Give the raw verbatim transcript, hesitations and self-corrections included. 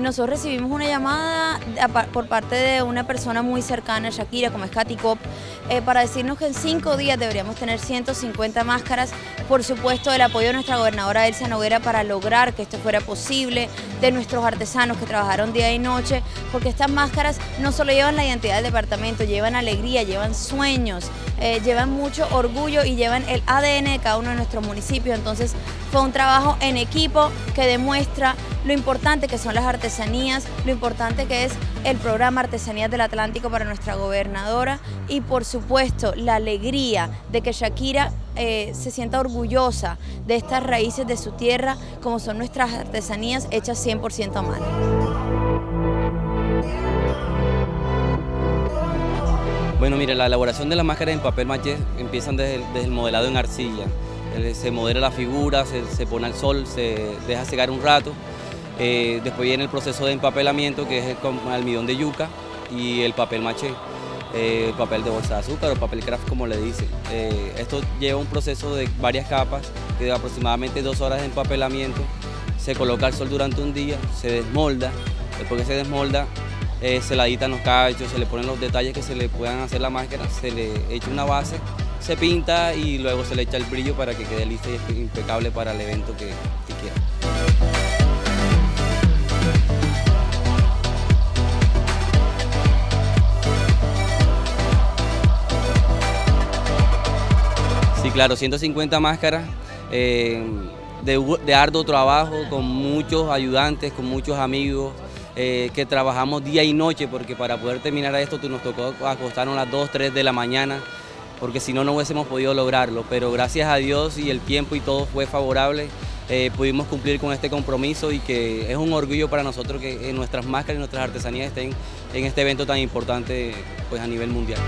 Nosotros recibimos una llamada por parte de una persona muy cercana a Shakira, como es Katy Cop, eh, para decirnos que en cinco días deberíamos tener ciento cincuenta máscaras. Por supuesto, el apoyo de nuestra gobernadora Elsa Noguera para lograr que esto fuera posible, de nuestros artesanos que trabajaron día y noche, porque estas máscaras no solo llevan la identidad del departamento, llevan alegría, llevan sueños, eh, llevan mucho orgullo y llevan el A D N de cada uno de nuestros municipios. Entonces, fue un trabajo en equipo que demuestra lo importante que son las artesanías, lo importante que es el programa Artesanías del Atlántico para nuestra gobernadora y, por supuesto, la alegría de que Shakira eh, se sienta orgullosa de estas raíces de su tierra, como son nuestras artesanías hechas cien por ciento a mano. Bueno, mire, la elaboración de las máscaras en papel maché empiezan desde el, desde el modelado en arcilla. Se modela la figura, se, se pone al sol, se deja secar un rato. Eh, después viene el proceso de empapelamiento, que es el, con almidón de yuca y el papel maché, eh, el papel de bolsa de azúcar o papel craft, como le dicen. Eh, esto lleva un proceso de varias capas, de aproximadamente dos horas de empapelamiento. Se coloca al sol durante un día, se desmolda. Después que se desmolda, Eh, se la editan los cachos, se le ponen los detalles que se le puedan hacer la máscara, se le echa una base, se pinta y luego se le echa el brillo para que quede lista y impecable para el evento que, que quiera. Sí, claro, ciento cincuenta máscaras eh, de, de arduo trabajo, con muchos ayudantes, con muchos amigos. Eh, que trabajamos día y noche, porque para poder terminar esto nos tocó acostarnos a las dos, tres de la mañana, porque si no, no hubiésemos podido lograrlo. Pero gracias a Dios y el tiempo y todo fue favorable, eh, pudimos cumplir con este compromiso y que es un orgullo para nosotros que nuestras máscaras y nuestras artesanías estén en este evento tan importante, pues, a nivel mundial.